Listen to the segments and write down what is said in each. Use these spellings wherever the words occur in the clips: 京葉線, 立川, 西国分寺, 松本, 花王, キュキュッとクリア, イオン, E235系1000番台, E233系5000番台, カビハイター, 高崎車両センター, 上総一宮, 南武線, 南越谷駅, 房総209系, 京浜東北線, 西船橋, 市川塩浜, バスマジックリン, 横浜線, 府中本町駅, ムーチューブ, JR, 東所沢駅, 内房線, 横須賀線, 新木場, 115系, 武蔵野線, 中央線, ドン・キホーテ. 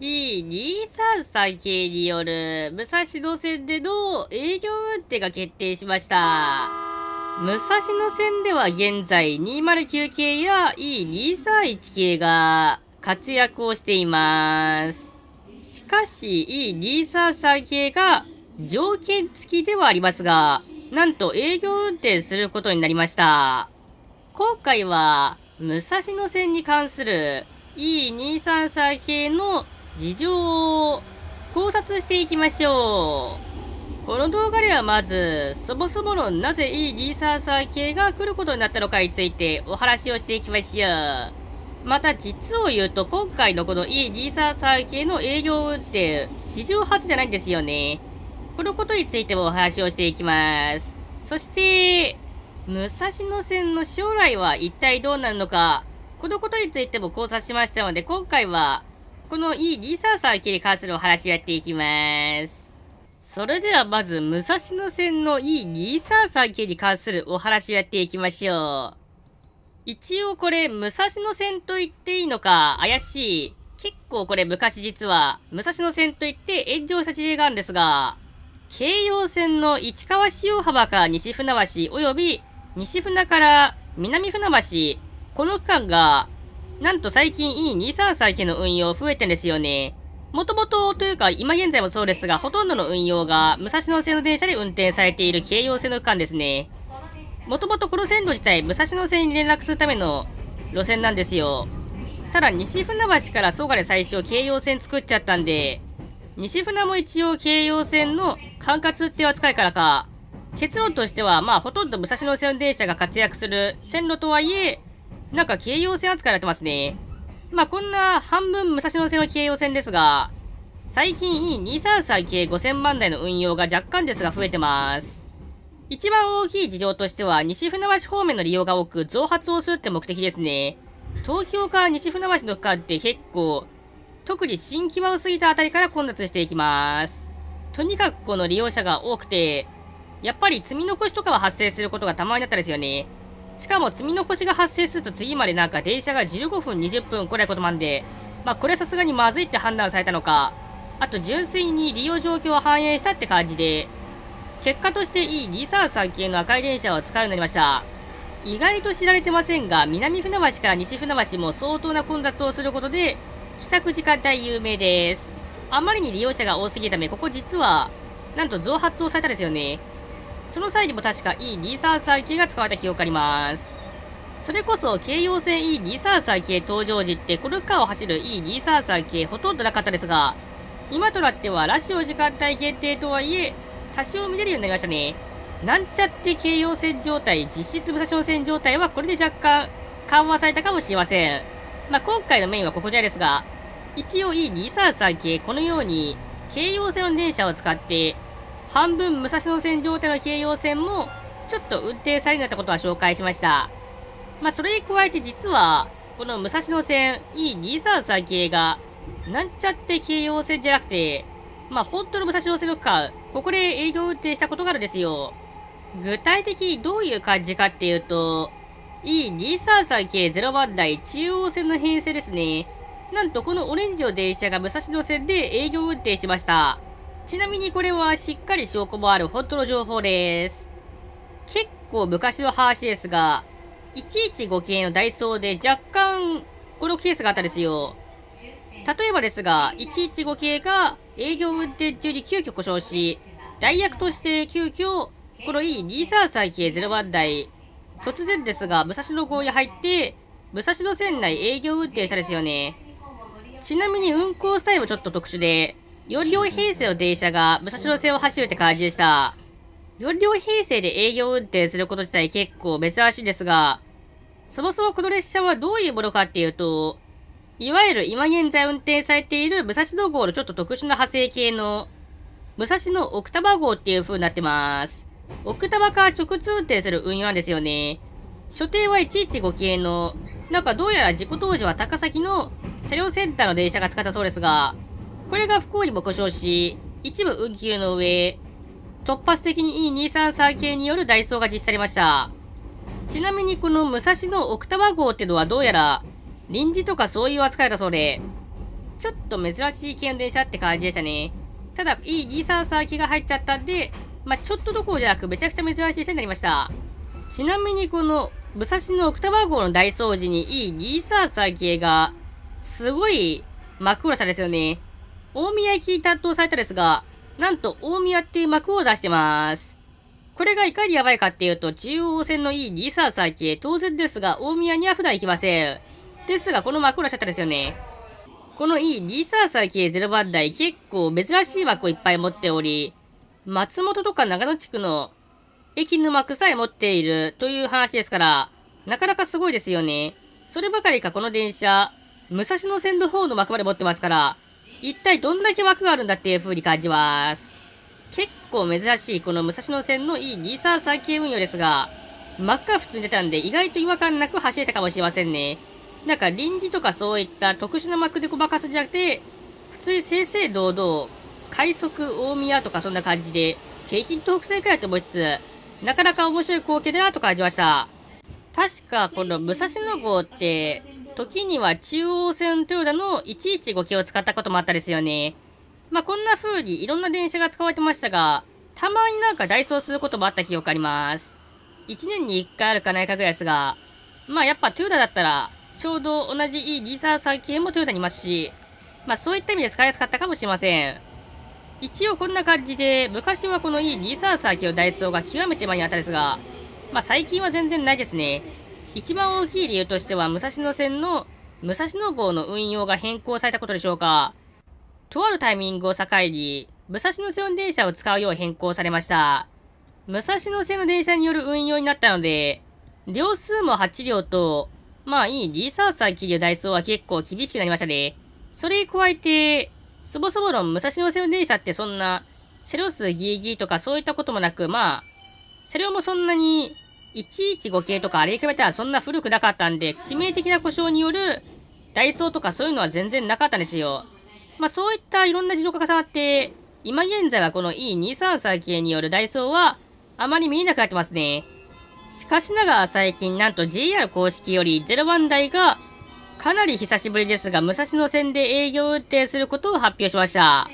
E233 系による武蔵野線での営業運転が決定しました。武蔵野線では現在209系や E231 系が活躍をしています。しかし E233 系が条件付きではありますが、なんと営業運転することになりました。今回は武蔵野線に関する E233 系の事情を考察していきましょう。この動画ではまず、そもそものなぜ E233 系が来ることになったのかについてお話をしていきましょう。また実を言うと今回のこの E233 系の営業運転、史上初じゃないんですよね。このことについてもお話をしていきます。そして、武蔵野線の将来は一体どうなるのか、このことについても考察しましたので、今回は、この E233 系に関するお話をやっていきます。それではまず、武蔵野線の E233 系に関するお話をやっていきましょう。一応これ、武蔵野線と言っていいのか怪しい。結構これ昔実は、武蔵野線と言って炎上した事例があるんですが、京葉線の市川塩浜から西船橋及び西船から南船橋、この区間が、なんと最近 E233 系の運用増えてんですよね。もともとというか今現在もそうですが、ほとんどの運用が武蔵野線の電車で運転されている京葉線の区間ですね。もともとこの線路自体、武蔵野線に連絡するための路線なんですよ。ただ西船橋から蘇我で最初京葉線作っちゃったんで、西船も一応京葉線の管轄っていう扱いからか、結論としてはまあほとんど武蔵野線電車が活躍する線路とはいえ、なんか京葉線扱いになってますね。まあこんな半分武蔵野線の京葉線ですが、最近 E233 系5000万台の運用が若干ですが増えてます。一番大きい事情としては西船橋方面の利用が多く増発をするって目的ですね。東京から西船橋の区間って結構、特に新木場を過ぎたあたりから混雑していきます。とにかくこの利用者が多くて、やっぱり積み残しとかは発生することがたまにあったですよね。しかも積み残しが発生すると次までなんか電車が15分20分来ないこともあんで、まあこれはさすがにまずいって判断されたのか、あと純粋に利用状況を反映したって感じで、結果として E233 系の赤い電車を使うようになりました。意外と知られてませんが、南船橋から西船橋も相当な混雑をすることで、帰宅時間帯有名です。あまりに利用者が多すぎるため、ここ実は、なんと増発をされたんですよね。その際にも確か E233 系が使われた記憶があります。それこそ、京葉線 E233 系登場時って、この区間を走る E233 系ほとんどなかったですが、今となってはラッシュの時間帯限定とはいえ、多少見れるようになりましたね。なんちゃって京葉線状態、実質武蔵野線状態はこれで若干緩和されたかもしれません。まあ、今回のメインはここじゃですが、一応 E233 系、このように、京葉線の電車を使って、半分武蔵野線状態の京葉線も、ちょっと運転されるようになったことは紹介しました。まあ、それに加えて実は、この武蔵野線 E233 系が、なんちゃって京葉線じゃなくて、まあ、本当の武蔵野線の区間、ここで営業運転したことがあるんですよ。具体的にどういう感じかっていうと、E233 系0番台中央線の編成ですね。なんとこのオレンジの電車が武蔵野線で営業運転しました。ちなみにこれはしっかり証拠もある本当の情報です。結構昔の話ですが、115系のダイソーで若干このケースがあったんですよ。例えばですが、115系が営業運転中に急遽故障し、代役として急遽この E233 系0番台、突然ですが、武蔵野号に入って、武蔵野線内営業運転したですよね。ちなみに運行スタイルもちょっと特殊で、4両編成の電車が武蔵野線を走るって感じでした。4両編成で営業運転すること自体結構珍しいんですが、そもそもこの列車はどういうものかっていうと、いわゆる今現在運転されている武蔵野号のちょっと特殊な派生系の、武蔵野奥多摩号っていう風になってます。奥多摩から直通運転する運用なんですよね。所定は115系の、なんかどうやら事故当時は高崎の車両センターの電車が使ったそうですが、これが不幸にも故障し、一部運休の上、突発的に E233 系による代走が実施されました。ちなみにこの武蔵野奥多摩号ってのはどうやら臨時とかそういう扱いだそうで、ちょっと珍しい系の電車って感じでしたね。ただ、いいリサーサー気が入っちゃったんで、まあ、ちょっとどころじゃなくめちゃくちゃ珍しい電車になりました。ちなみにこの、武蔵野奥多摩号の大掃除にいいリサーサー系が、すごい幕浦車ですよね。大宮行き担当されたですが、なんと大宮っていう幕を出してます。これがいかにやばいかっていうと、中央線のいいリサーサー系、当然ですが、大宮には普段行きません。ですが、この幕浦車ですよね。このいいリサーサー系0番台、結構珍しい枠をいっぱい持っており、松本とか長野地区の駅の幕さえ持っているという話ですから、なかなかすごいですよね。そればかりかこの電車、武蔵野線の方の幕まで持ってますから、一体どんだけ枠があるんだっていう風に感じます。結構珍しいこの武蔵野線のいいリサーサー系運用ですが、幕が普通に出たんで意外と違和感なく走れたかもしれませんね。なんか臨時とかそういった特殊な幕でごまかすんじゃなくて、普通に正々堂々、快速大宮とかそんな感じで、京浜東北線かやと思いつつ、なかなか面白い光景だなと感じました。確かこの武蔵野号って、時には中央線トヨタの115系を使ったこともあったですよね。まあ、こんな風にいろんな電車が使われてましたが、たまになんか代走することもあった記憶あります。1年に1回あるかないかぐらいですが、まあやっぱトヨタだったら、ちょうど同じいいリサーサー系もトヨタにいますし、まあそういった意味で使いやすかったかもしれません。一応こんな感じで、昔はこのいいリサーサー系のダイソーが極めて前にあったですが、まあ最近は全然ないですね。一番大きい理由としては、武蔵野線の武蔵野号の運用が変更されたことでしょうか。とあるタイミングを境に、武蔵野線の電車を使うよう変更されました。武蔵野線の電車による運用になったので、両数も8両と、まあいいリサーサー系のダイソーは結構厳しくなりましたね。それに加えて、そもそもの武蔵野線の電車ってそんな、車両数ギリギリとかそういったこともなく、まあ、車両もそんなに、115系とかあれに比べたらそんな古くなかったんで、致命的な故障によるダイソーとかそういうのは全然なかったんですよ。まあそういったいろんな事情が重なって、今現在はこの E233 系によるダイソーはあまり見えなくなってますね。しかしながら最近なんと JR 公式より0番台がかなり久しぶりですが武蔵野線で営業運転することを発表しました。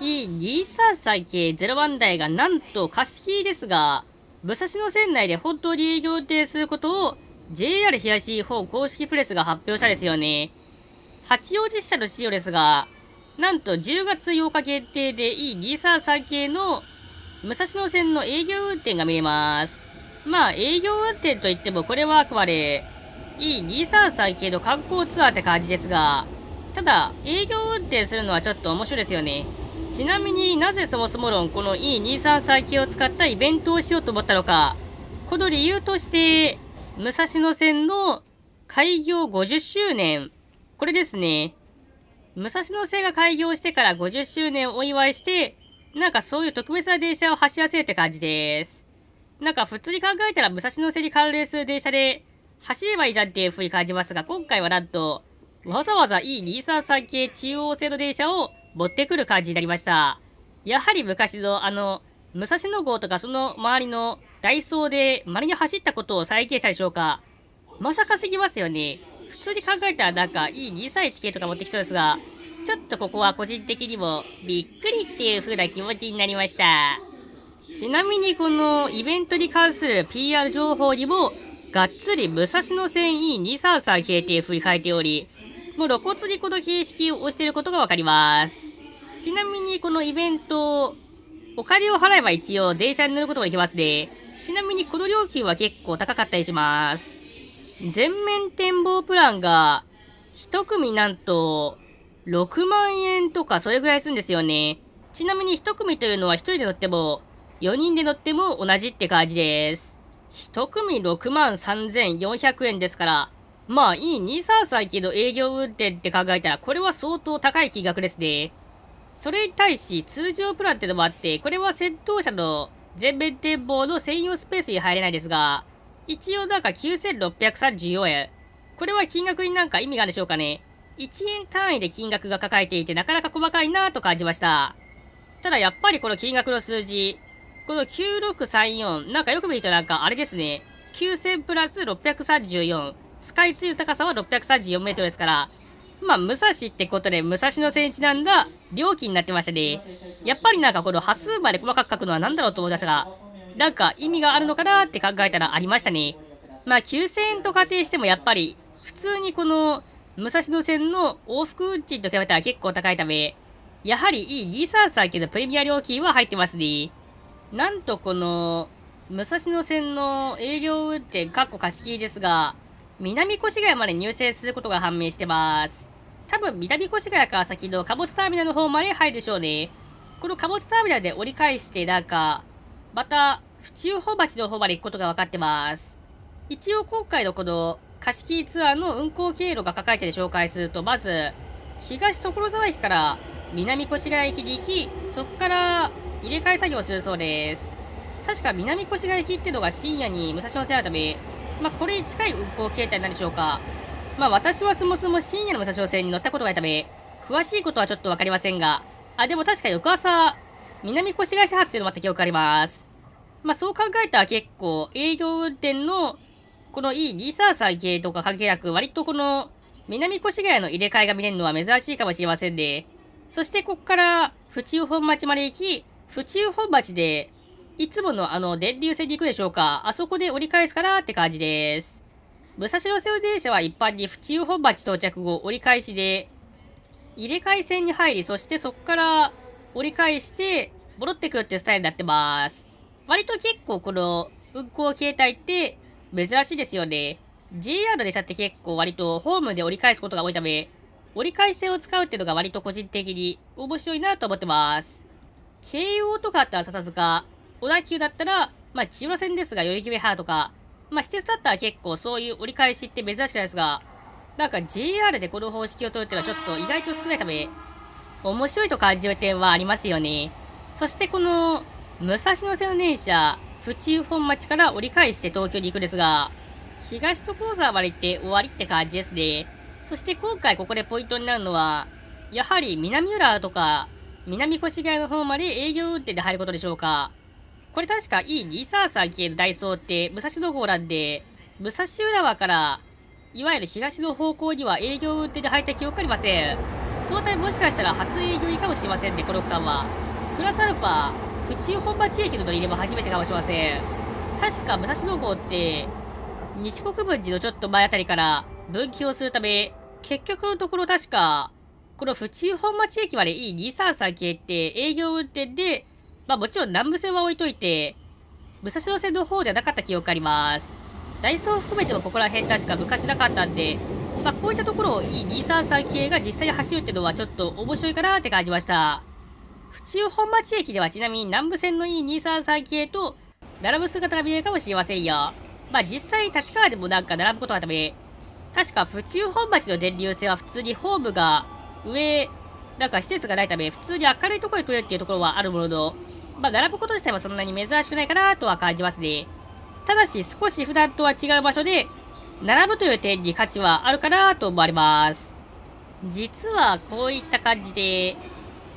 E233 系0番台がなんと貸し切りですが、武蔵野線内で本当に営業運転することを JR 東日本公式プレスが発表したですよね。八王子支社の資料ですが、なんと10月8日限定で E233 系の武蔵野線の営業運転が見えます。まあ営業運転といってもこれはあくまで E233 系の観光ツアーって感じですが、ただ営業運転するのはちょっと面白いですよね。ちなみになぜそもそも論この E233 系を使ったイベントをしようと思ったのか。この理由として、武蔵野線の開業50周年。これですね。武蔵野線が開業してから50周年をお祝いして、なんかそういう特別な電車を走らせるって感じです。なんか普通に考えたら武蔵野線に関連する電車で走ればいいじゃんっていう風に感じますが、今回はなんと、わざわざ E233 系中央線の電車を持ってくる感じになりました。やはり昔の武蔵野号とかその周りのダイソーでまるに走ったことを再現したでしょうか。まさかすぎますよね。普通に考えたらなんかいい231系とか持ってきそうですが、ちょっとここは個人的にもびっくりっていう風な気持ちになりました。ちなみにこのイベントに関する PR 情報にも、がっつり武蔵野線 E233 系っていう風に書いており、もう露骨にこの形式を押していることがわかります。ちなみにこのイベント、お金を払えば一応電車に乗ることもできますね。ちなみにこの料金は結構高かったりします。全面展望プランが、一組なんと、6万円とかそれぐらいするんですよね。ちなみに一組というのは一人で乗っても、4人で乗っても同じって感じです。一組63,400円ですから、まあ、E233 系の営業運転って考えたら、これは相当高い金額ですね。それに対し、通常プランってのもあって、これは先頭車の全面展望の専用スペースに入れないですが、一応なんか 9,634 円。これは金額になんか意味があるでしょうかね。1円単位で金額が書かれていて、なかなか細かいなぁと感じました。ただやっぱりこの金額の数字、この9634、なんかよく見るとなんかあれですね。9000プラス634。スカイツリーの高さは634メートルですから、まあ、武蔵ってことで、武蔵野線にちなんだ料金になってましたね。やっぱりなんかこの端数まで細かく書くのは何だろうと思いましたが、なんか意味があるのかなって考えたらありましたね。まあ、9000円と仮定してもやっぱり、普通にこの武蔵野線の往復運賃と比べたら結構高いため、やはりE233系のプレミア料金は入ってますね。なんとこの、武蔵野線の営業運転、かっこ貸し切りですが、南越谷まで入線することが判明してます。多分南越谷から先の貨物ターミナルの方まで入るでしょうね。この貨物ターミナルで折り返して、なんか、また、府中本町の方まで行くことが分かってます。一応今回のこの貸し切りツアーの運行経路が書かれている紹介すると、まず、東所沢駅から南越谷駅に行き、そこから入れ替え作業をするそうです。確か南越谷駅ってのが深夜に武蔵野線あるため、まあこれに近い運行形態なんでしょうか。まあ私はそもそも深夜の武蔵野線に乗ったことがあるため、詳しいことはちょっとわかりませんが、でも確か翌朝、南越谷始発っていうのもあった記憶があります。まあそう考えたら結構営業運転のこの E233 系とか関係なく、割とこの南越谷の入れ替えが見れるのは珍しいかもしれませんね。そしてここから府中本町まで行き、府中本町でいつもの電流線に行くでしょうか。あそこで折り返すかなって感じです。武蔵野線電車は一般に府中本町到着後折り返しで、入れ替え線に入り、そしてそこから折り返して戻ってくるっていうスタイルになってます。割と結構この運行形態って珍しいですよね。JR の電車って結構割とホームで折り返すことが多いため、折り返し線を使うっていうのが割と個人的に面白いなと思ってます。京王とかあったら笹塚、小田急だったら、まあ、千代田線ですが、代々木上原とか、まあ、私鉄だったら結構そういう折り返しって珍しくないですが、なんか JR でこの方式を取るっていうのはちょっと意外と少ないため、面白いと感じる点はありますよね。そしてこの、武蔵野線の電車、府中本町から折り返して東京に行くんですが、東所沢まで行って終わりって感じですね。そして今回ここでポイントになるのは、やはり南浦とか、南越谷の方まで営業運転で入ることでしょうか。これ確か E233 系のダイソーって武蔵野号なんで、武蔵浦和から、いわゆる東の方向には営業運転で入った記憶ありません。そのためもしかしたら初営業いいかもしれませんね、この区間は。プラスアルファ、府中本町駅の乗り入れも初めてかもしれません。確か武蔵野号って、西国分寺のちょっと前あたりから分岐をするため、結局のところ確か、この府中本町駅まで E233 系って営業運転で、まあもちろん南武線は置いといて、武蔵野線の方ではなかった記憶があります。ダイソー含めてもここら辺確か昔なかったんで、まあこういったところを E233 系が実際に走るってのはちょっと面白いかなって感じました。府中本町駅ではちなみに南武線の E233 系と並ぶ姿が見えるかもしれませんよ。まあ実際立川でもなんか並ぶことがあったため、確か府中本町の電流線は普通にホームが上、なんか施設がないため普通に明るいところに来れるっていうところはあるものの、まあ、並ぶこと自体はそんなに珍しくないかなとは感じますね。ただし、少し普段とは違う場所で、並ぶという点に価値はあるかなと思われます。実は、こういった感じで、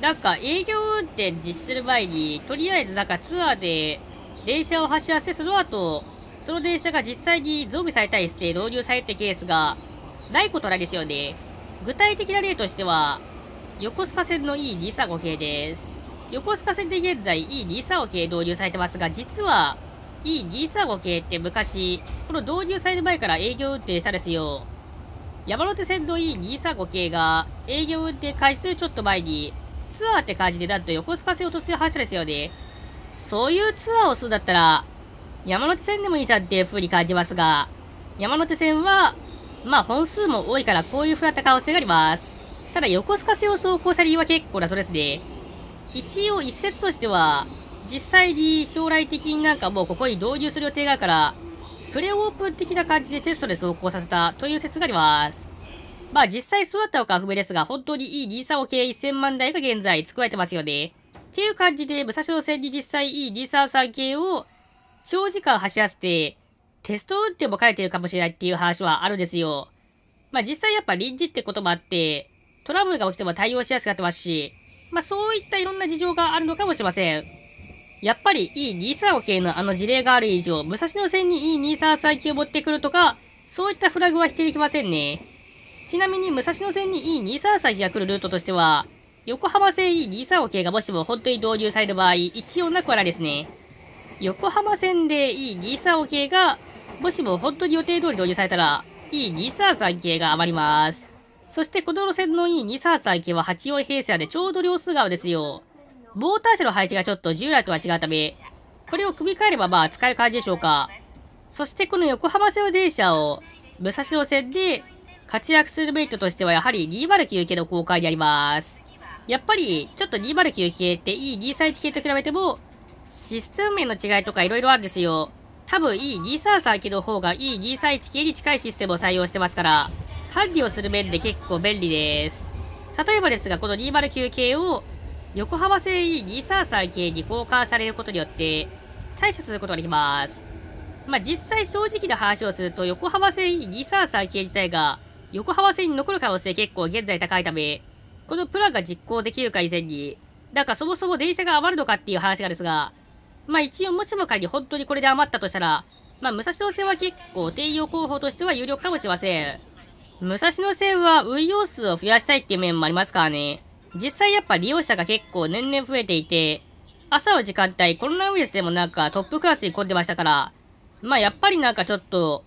なんか営業運転実施する前に、とりあえずなんかツアーで電車を走らせ、その後、その電車が実際に増備されたりして導入されるというケースが、ないことないですよね。具体的な例としては、横須賀線の E235 系です。横須賀線で現在 E235 系導入されてますが、実は E235 系って昔、この導入される前から営業運転したんですよ。山手線の E235 系が営業運転開始するちょっと前に、ツアーって感じでなんと横須賀線を突然走ったんですよね。そういうツアーをするんだったら、山手線でもいいじゃんっていう風に感じますが、山手線は、まあ本数も多いからこういう風だった可能性があります。ただ横須賀線を走行した理由は結構謎ですね。一応一説としては、実際に将来的になんかもうここに導入する予定があるから、プレオープン的な感じでテストで走行させたという説があります。まあ実際そうだったのかは不明ですが、本当に E235 系1000万台が現在作られてますよね。っていう感じで、武蔵野線に実際 E233 系を長時間走らせて、テスト運転も兼ねてるかもしれないっていう話はあるんですよ。まあ実際やっぱ臨時ってこともあって、トラブルが起きても対応しやすくなってますし、まあそういったいろんな事情があるのかもしれません。やっぱり E235 系の事例がある以上、武蔵野線に E233 系を持ってくるとか、そういったフラグは否定できませんね。ちなみに武蔵野線に E23 先が来るルートとしては、横浜線 E23 系がもしも本当に導入される場合、一応なくはないですね。横浜線で E23 系が、もしも本当に予定通り導入されたら、E233 系が余ります。そしてこの路線の E233 系は84平成でちょうど両数側ですよ。モーター車の配置がちょっと従来とは違うため、これを組み替えればまあ使える感じでしょうか。そしてこの横浜線の電車を武蔵野線で活躍するメリットとしてはやはり209系の交換になります。やっぱりちょっと209系って E231 系と比べてもシステム面の違いとか色々あるんですよ。多分 E233 系の方が E231 系に近いシステムを採用してますから、管理をする面で結構便利です。例えばですが、この209系を横浜線 E233 系に交換されることによって対処することができます。まあ、実際正直な話をすると横浜線 E233 系自体が横浜線に残る可能性結構現在高いため、このプランが実行できるか以前に、なんかそもそも電車が余るのかっていう話がですが、まあ一応もしも仮に本当にこれで余ったとしたら、まあ武蔵野線は結構定用候補としては有力かもしれません。武蔵野線は運用数を増やしたいっていう面もありますからね。実際やっぱ利用者が結構年々増えていて、朝の時間帯コロナウイルスでもなんかトップクラスに混んでましたから、まあやっぱりなんかちょっと、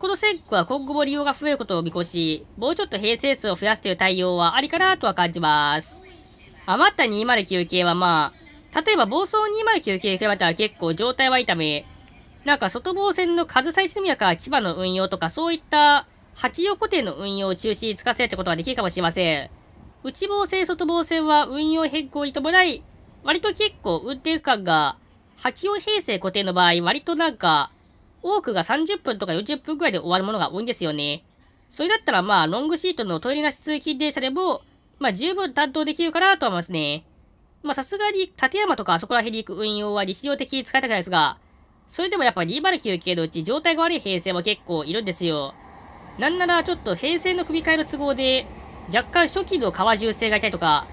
この線区は今後も利用が増えることを見越し、もうちょっと平成数を増やすという対応はありかなとは感じます。余った209系はまあ、例えば房総209系に比べたら結構状態はいいため、なんか外房線の上総一宮から千葉の運用とかそういった八葉固定の運用を中心に使わせるってことができるかもしれません。内房線、外房線は運用変更に伴い、割と結構運転区間が八葉平成固定の場合割となんか、多くが30分とか40分くらいで終わるものが多いんですよね。それだったらまあ、ロングシートのトイレなし通勤電車でも、まあ十分担当できるかなとは思いますね。まあさすがに、立山とかあそこら辺に行く運用は日常的に使いたくないですが、それでもやっぱ209系のうち状態が悪い平成も結構いるんですよ。なんならちょっと平成の組み替えの都合で、若干初期の川重生がいたりとか、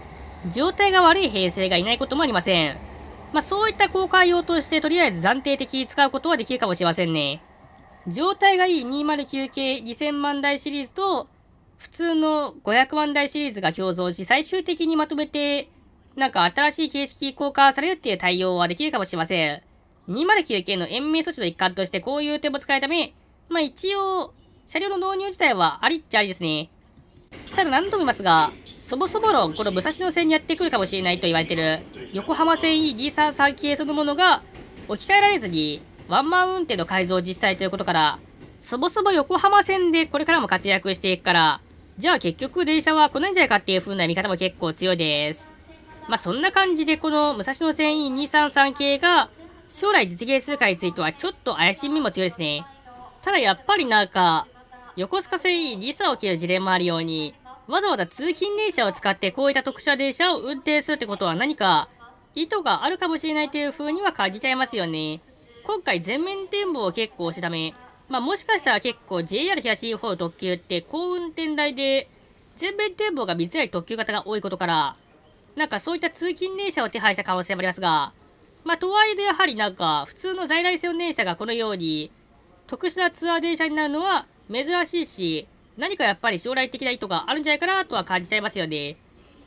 状態が悪い平成がいないこともありません。まあそういった交換用としてとりあえず暫定的に使うことはできるかもしれませんね。状態がいい209系2000万台シリーズと普通の500万台シリーズが共存し最終的にまとめてなんか新しい形式交換されるっていう対応はできるかもしれません。209系の延命措置の一環としてこういう手も使えるため、まあ一応車両の導入自体はありっちゃありですね。ただ何度も言いますが、そもそも論、この武蔵野線にやってくるかもしれないと言われている、横浜線 E233 系そのものが置き換えられずに、ワンマン運転の改造を実際ということから、そもそも横浜線でこれからも活躍していくから、じゃあ結局電車は来ないんじゃないかっていう風な見方も結構強いです。まあそんな感じでこの武蔵野線 E233 系が将来実現するかについてはちょっと怪しみも強いですね。ただやっぱりなんか、横須賀線 E23 系の事例もあるように、わざわざ通勤電車を使ってこういった特殊な電車を運転するってことは何か意図があるかもしれないという風には感じちゃいますよね。今回全面展望を結構したため、まあもしかしたら結構 JR 東日本特急って高運転台で全面展望が見づらい特急型が多いことから、なんかそういった通勤電車を手配した可能性もありますが、まあとはいえやはりなんか普通の在来線電車がこのように特殊なツアー電車になるのは珍しいし、何かやっぱり将来的な意図があるんじゃないかなとは感じちゃいますよね。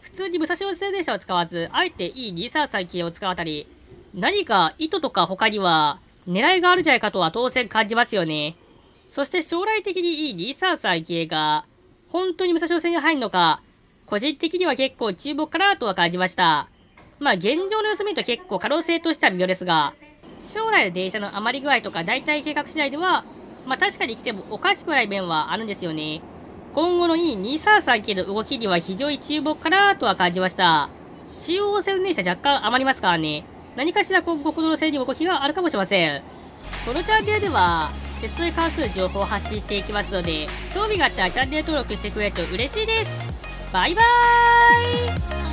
普通に武蔵野線電車を使わず、あえて E233 系を使うあたり、何か意図とか他には狙いがあるんじゃないかとは当然感じますよね。そして将来的に E233 系が本当に武蔵野線に入るのか、個人的には結構注目かなとは感じました。まあ現状の様子見ると結構可能性としては微妙ですが、将来の電車の余り具合とか大体計画次第では、まあ確かに来てもおかしくない面はあるんですよね。今後の E233 系の動きには非常に注目かなとは感じました。中央線電車若干余りますからね。何かしら今後この路線にも動きがあるかもしれません。このチャンネルでは、鉄道に関する情報を発信していきますので、興味があったらチャンネル登録してくれると嬉しいです。バイバーイ。